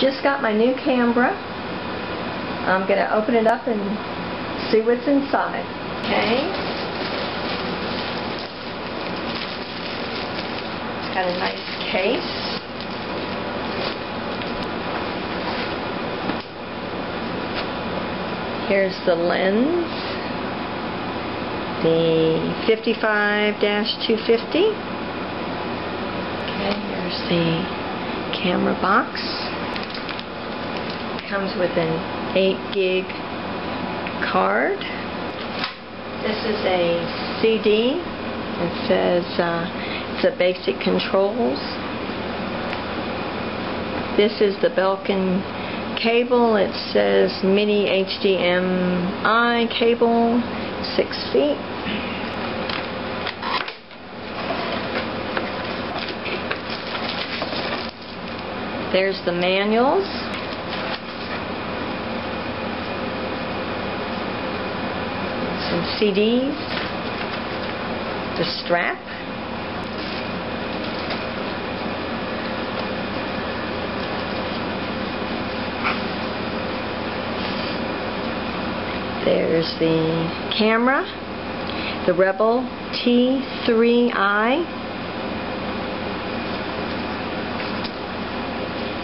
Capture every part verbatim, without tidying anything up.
Just got my new camera. I'm going to open it up and see what's inside. Okay. It's got a nice case. Here's the lens, the fifty-five two fifty. Okay, here's the camera box. Comes with an eight gig card. This is a C D. It says uh, it's the basic controls. This is the Belkin cable. It says mini H D M I cable, six feet. There's the manuals. Some C Ds, the strap, there's the camera, the Rebel T three I,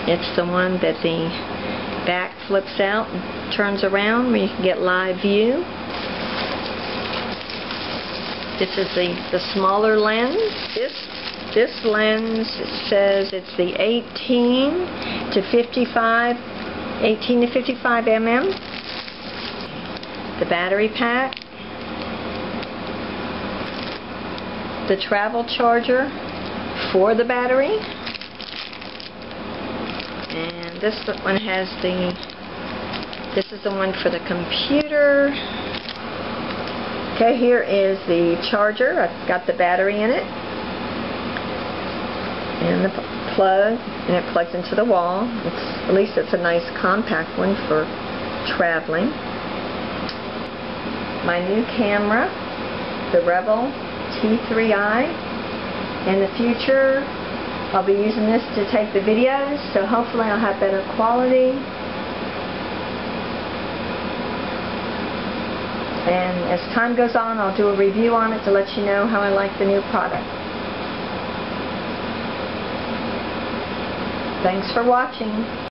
it's the one that the back flips out and turns around where you can get live view. This is the, the smaller lens. This, this lens says it's the eighteen to fifty-five, eighteen to fifty-five millimeters. The battery pack. The travel charger for the battery. And this one has the, this is the one for the computer. Okay, here is the charger. I've got the battery in it and the plug, and it plugs into the wall. It's, at least it's a nice compact one for traveling. My new camera, the Rebel T three I. In the future, I'll be using this to take the videos, so hopefully I'll have better quality. And as time goes on, I'll do a review on it to let you know how I like the new product. Thanks for watching.